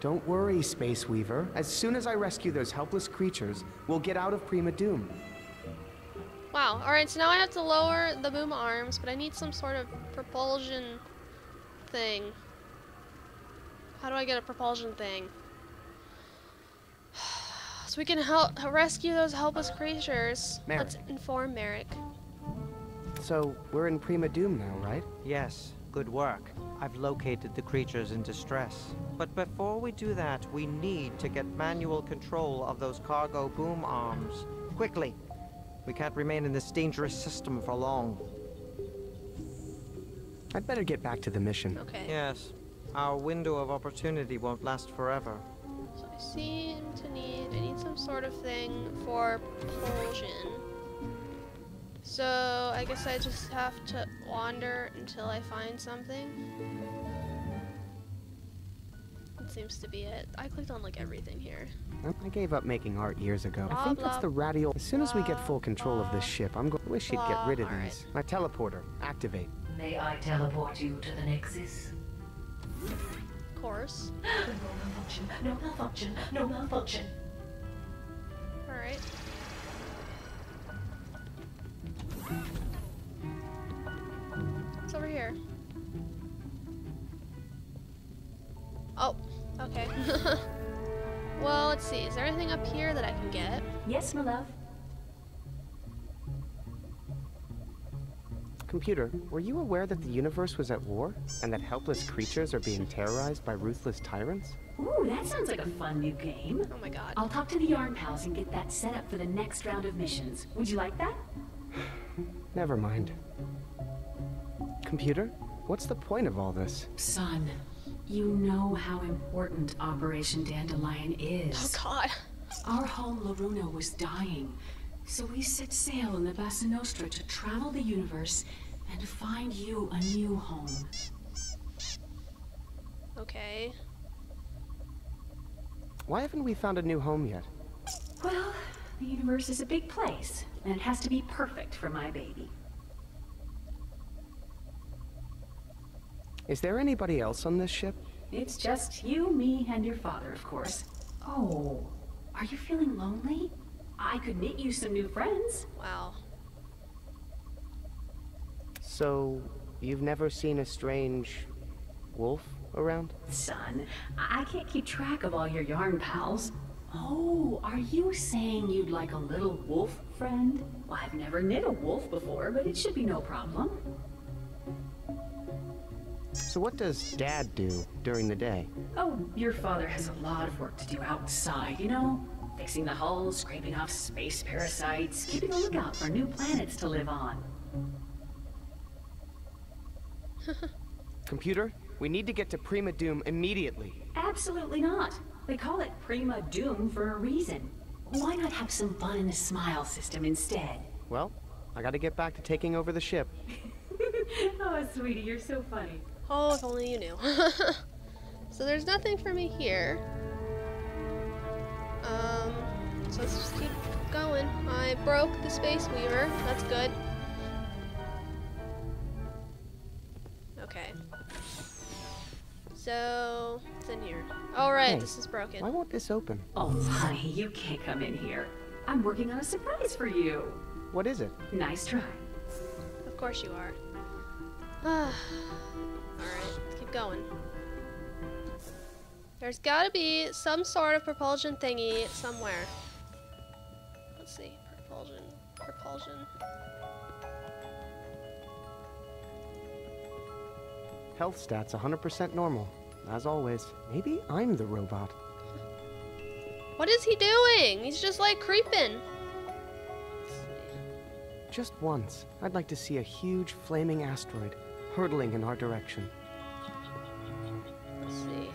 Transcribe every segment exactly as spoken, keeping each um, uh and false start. Don't worry, Space Weaver. As soon as I rescue those helpless creatures, we'll get out of Prima Doom. Wow. Alright, so now I have to lower the boom arms, but I need some sort of propulsion thing. How do I get a propulsion thing? So we can help rescue those helpless creatures. Merrick. Let's inform Merrick. So, we're in Prima Doom now, right? Yes. Good work. I've located the creatures in distress. But before we do that, we need to get manual control of those cargo boom arms. Quickly! We can't remain in this dangerous system for long. I'd better get back to the mission. Okay. Yes. Our window of opportunity won't last forever. So I seem to need... I need some sort of thing for propulsion. So I guess I just have to wander until I find something. That seems to be it. I clicked on like everything here. I gave up making art years ago. Blah, I think blah, that's the radial. As soon blah, as we get full control blah, of this ship, I'm going. I wish you'd get rid of these. Right. My teleporter, activate. May I teleport you to the Nexus? Of course. No malfunction. No malfunction. No malfunction. All right. It's over here. Oh, okay. Well, let's see. Is there anything up here that I can get? Yes, my love. Computer, were you aware that the universe was at war? And that helpless creatures are being terrorized by ruthless tyrants? Ooh, that sounds like a fun new game. Oh my god. I'll talk to the Yarn Pals and get that set up for the next round of missions. Would you like that? Never mind. Computer, what's the point of all this? Son, you know how important Operation Dandelion is. Oh god. Our home Laruna was dying, so we set sail in the Bassinostra to travel the universe and find you a new home. Okay. Why haven't we found a new home yet? Well, the universe is a big place. And it has to be perfect for my baby. Is there anybody else on this ship? It's just you, me, and your father, of course. Oh, are you feeling lonely? I could knit you some new friends. Wow. So, you've never seen a strange wolf around? Son, I can't keep track of all your yarn pals. Oh, are you saying you'd like a little wolf friend? Well, I've never knit a wolf before, but it should be no problem. So what does Dad do during the day? Oh, your father has a lot of work to do outside, you know? Fixing the hull, scraping off space parasites, keeping a lookout for new planets to live on. Computer, we need to get to Prima Doom immediately. Absolutely not. They call it Prima Doom for a reason. Why not have some fun in the smile system instead? Well, I gotta get back to taking over the ship. Oh, sweetie, you're so funny. Oh, if only you knew. So there's nothing for me here. Um, so let's just keep going. I broke the Space Weaver. That's good. Okay. So, it's in here. All right, hey, this is broken. Why won't this open? Oh, honey, you can't come in here. I'm working on a surprise for you. What is it? Nice try. Of course you are. All right, let's keep going. There's gotta be some sort of propulsion thingy somewhere. Let's see, propulsion, propulsion. Health stats one hundred percent normal. As always, maybe I'm the robot. What is he doing? He's just like creeping. Just once, I'd like to see a huge flaming asteroid hurtling in our direction. Let's see.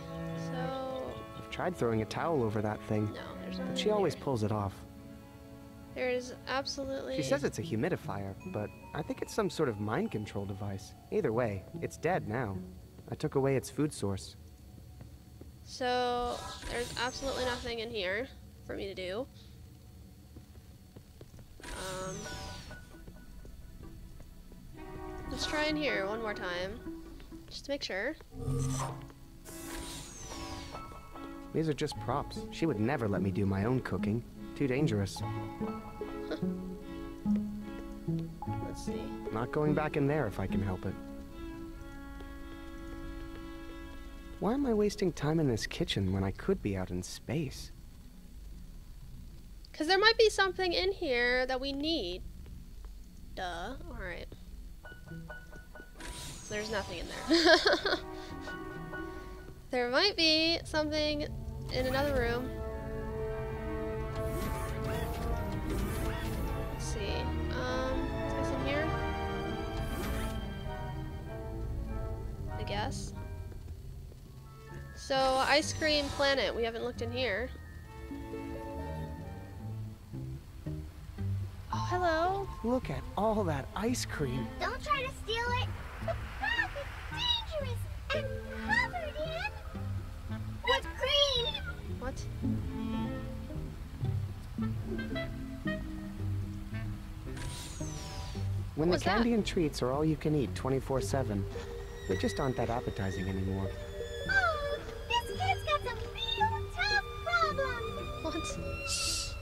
So. I've tried throwing a towel over that thing. No, there's nothing. But she always there. Pulls it off. There is absolutely... She says it's a humidifier, but I think it's some sort of mind control device. Either way, it's dead now. I took away its food source. So, there's absolutely nothing in here for me to do. Um, let's try in here one more time, just to make sure. These are just props. She would never let me do my own cooking. Too dangerous. Huh. Let's see. Not going back in there if I can help it. Why am I wasting time in this kitchen when I could be out in space? Because there might be something in here that we need. Duh. Alright. So there's nothing in there. There might be something in another room. Let's see. Um, is this in here? I guess. So, ice cream planet. We haven't looked in here. Oh, hello. Look at all that ice cream. Don't try to steal it. The path is dangerous and covered in... What green? What? When the candy and treats are all you can eat twenty-four seven, they just aren't that appetizing anymore. Oh, this kid's got some real tough problems.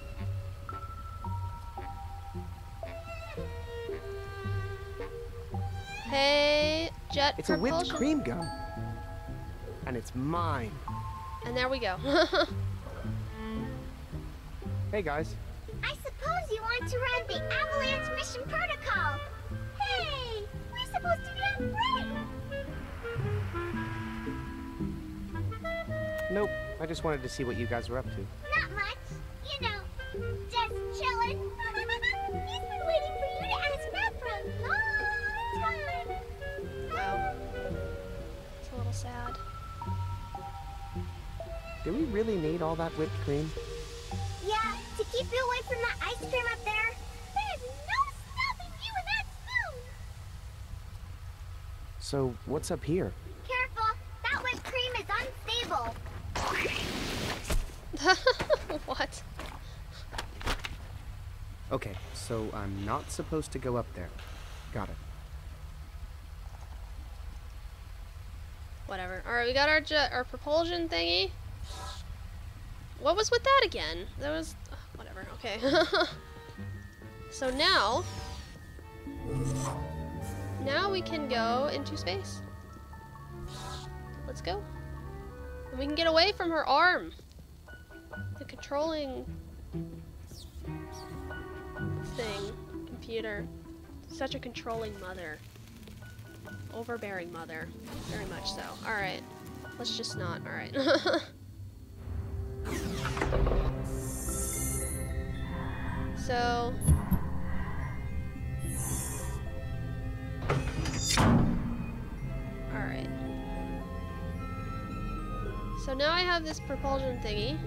What? Shh. Hey, jet it's propulsion. It's a whipped cream gum. And it's mine. And there we go. Hey, guys. I suppose you want to run the Avalanche Mission Protocol. Hey, we're supposed to be on break. Nope, I just wanted to see what you guys were up to. Not much. You know, just chilling. He's been waiting for you to ask Matt for a long time. Wow. It's a little sad. Do we really need all that whipped cream? Yeah, to keep you away from that ice cream up there. There's no stopping you with that spoon! So, what's up here? Careful, that whipped cream is unstable. What? Okay, so I'm not supposed to go up there. Got it. Whatever. Alright, we got our jet, our propulsion thingy. What was with that again? That was... Uh, whatever, okay. So now... Now we can go into space. Let's go. And we can get away from her arm. The controlling... thing. Computer. Such a controlling mother. Overbearing mother. Very much so. Alright. Let's just not. Alright. So, all right. So now I have this propulsion thingy.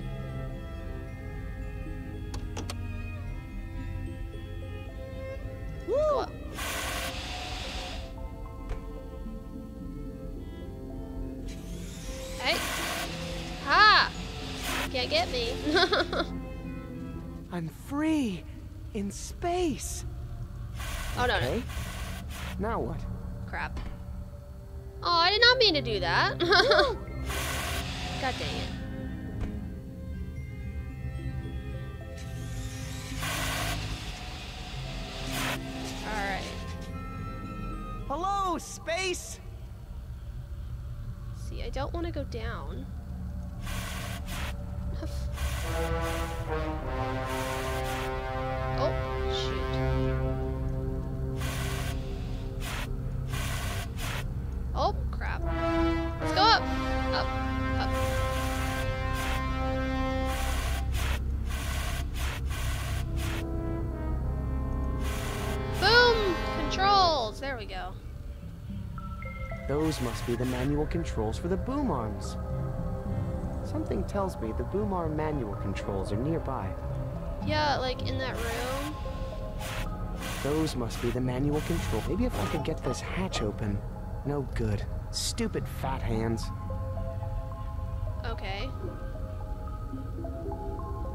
Woo! Go up. Hey! Ha! Can't get me. I'm free. In space! Oh, no, okay. No. Now what? Crap. Oh, I did not mean to do that. God dang it. Alright. Hello, space! See, I don't want to go down. Oh, shoot. Oh, crap. Let's go up. Up, up. Boom! Controls. There we go. Those must be the manual controls for the boom arms. Something tells me the boom arm manual controls are nearby. Yeah, like in that room. Those must be the manual control. Maybe if I could get this hatch open. No good. Stupid fat hands. Okay.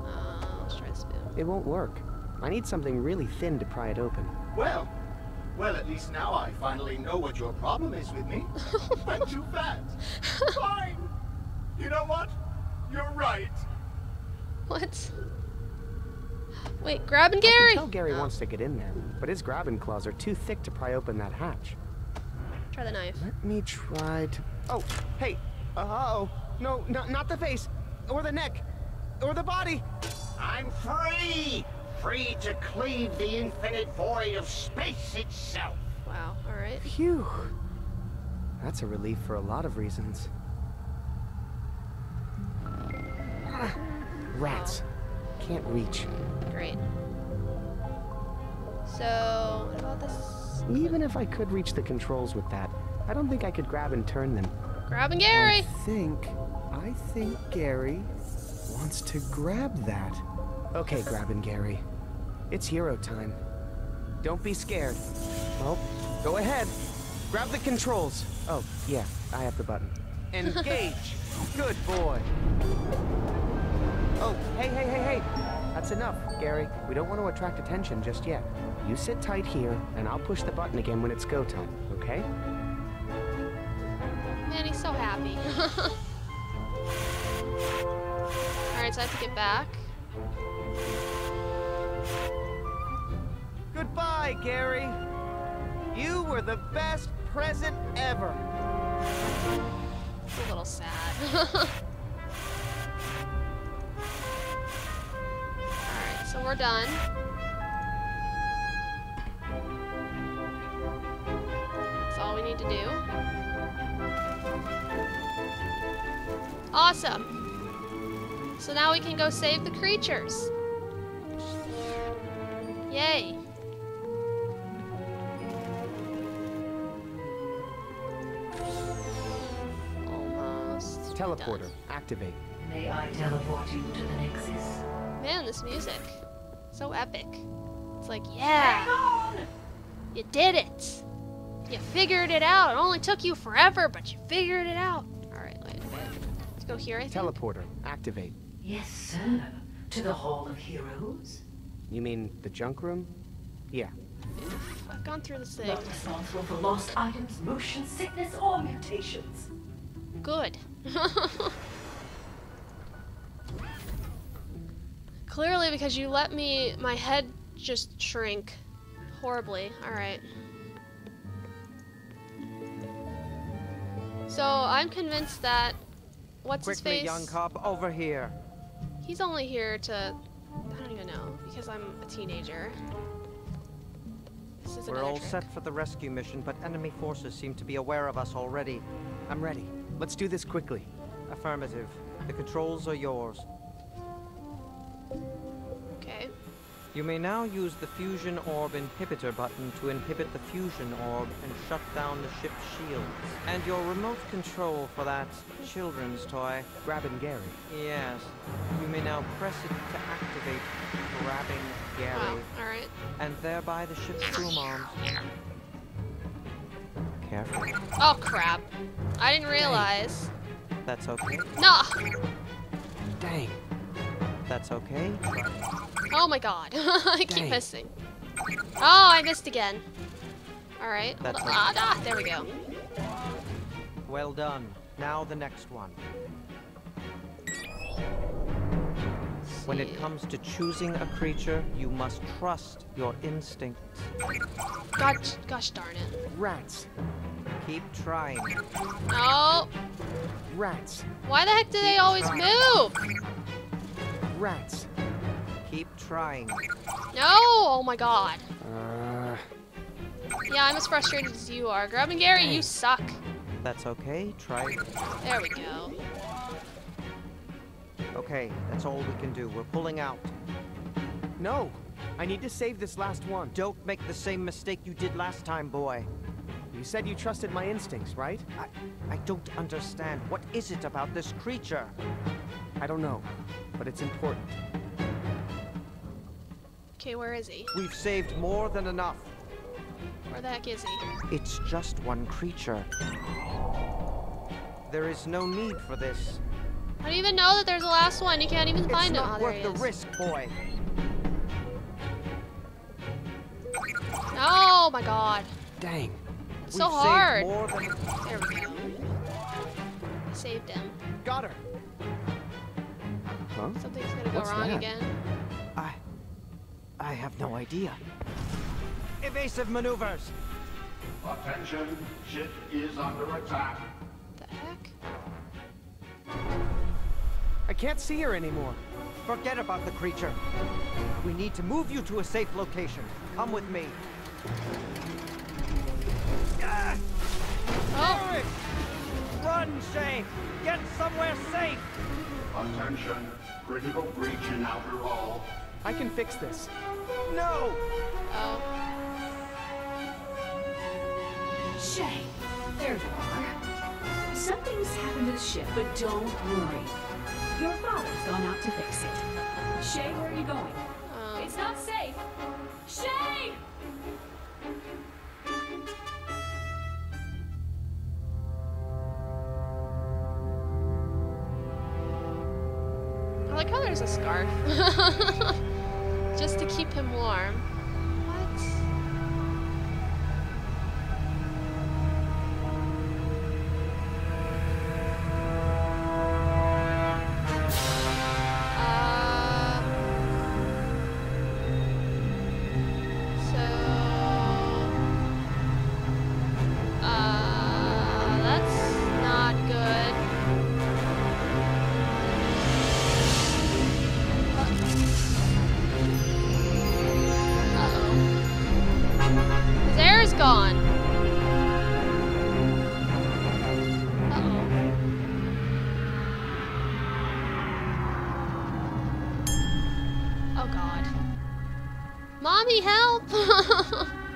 Uh, let's try the spoon. It won't work. I need something really thin to pry it open. Well, well, at least now I finally know what your problem is with me. I'm too fat. Fine. You know what? You're right. What? Wait, Grabbing Gary? I can tell Gary oh. wants to get in there, but his grabbing claws are too thick to pry open that hatch. Try the knife. Let me try to... Oh, hey. Uh oh. No, not, not the face. Or the neck. Or the body. I'm free! Free to cleave the infinite void of space itself. Wow, alright. Phew. That's a relief for a lot of reasons. Ah, rats. Wow. Can't reach. Great. So, what about this? Even if I could reach the controls with that, I don't think I could grab and turn them. Grabbing Gary! I think, I think Gary wants to grab that. Okay, Grabbing Gary. It's hero time. Don't be scared. Well, go ahead. Grab the controls. Oh, yeah, I have the button. Engage. Good boy. Oh, hey, hey, hey, hey. That's enough, Gary. We don't want to attract attention just yet. You sit tight here, and I'll push the button again when it's go time, okay? Man, he's so happy. Alright, so I have to get back. Goodbye, Gary. You were the best present ever. It's a little sad. Alright, so we're done. That's all we need to do. Awesome. So now we can go save the creatures. Yay. Teleporter, done. Activate. May I teleport you to the Nexus? Man, this music. So epic. It's like, yeah! Hang on! You did it! You figured it out. It only took you forever, but you figured it out. Alright, wait, wait. Let's go here, I think. Teleporter, activate. Yes, sir. To the Hall of Heroes? You mean the junk room? Yeah. Oof, I've gone through this thing. Not responsible for lost items, motion sickness, or mutations. Good. Clearly, because you let me, my head just shrink horribly. Alright. So, I'm convinced that... What's his face? Quickly, young cop, over here. He's only here to... I don't even know, because I'm a teenager. This is another trick. We're all set for the rescue mission, but enemy forces seem to be aware of us already. I'm ready. Let's do this quickly. Affirmative. The controls are yours. Okay. You may now use the fusion orb inhibitor button to inhibit the fusion orb and shut down the ship's shields. And your remote control for that children's toy. Grabbing Gary. Yes. You may now press it to activate Grabbing Gary. Wow. Alright. And thereby the ship's boom arm. Careful. Oh, crap. I didn't realize. Dang. That's okay. Nah! Dang. That's okay. Oh my god. I Dang. keep missing. Oh, I missed again. Alright. That's okay. Ah, ah, there we go. Well done. Now the next one. When it comes to choosing a creature, you must trust your instincts. Gosh, gosh darn it. Rats. Keep trying. No. Rats. Why the heck do Keep they always trying. move? Rats. Keep trying. No! Oh my god. Uh... Yeah, I'm as frustrated as you are. Grabbing Gary, you suck. That's okay. Try it. There we go. Okay, that's all we can do. We're pulling out. No! I need to save this last one. Don't make the same mistake you did last time, boy. You said you trusted my instincts, right? I, I don't understand. What is it about this creature? I don't know, but it's important. Okay, where is he? We've saved more than enough. Where the heck is he? It's just one creature. There is no need for this. I don't even know that there's a last one. You can't even it's find him. It's not worth the risk, boy. Oh my god. Dang. It's so hard. Than... There we go. I saved him. Got her. Huh? Something's gonna go What's wrong that? again. I... I have no idea. Evasive maneuvers! Attention, ship is under attack. The heck? I can't see her anymore. Forget about the creature. We need to move you to a safe location. Come with me. Ah! Oh. Merrick! Run, Shay! Get somewhere safe! Attention! Critical breach in outer hull. I can fix this. No! Oh. Shay, there you are. Something's happened to the ship, but don't worry. Your father's gone out to fix it. Shay, where are you going? Um. It's not safe! Shay! I like how there's a scarf. Just to keep him warm. What? Uh, so... Uh, that's not good. Gone. Uh-oh. Oh, God. Mommy, help!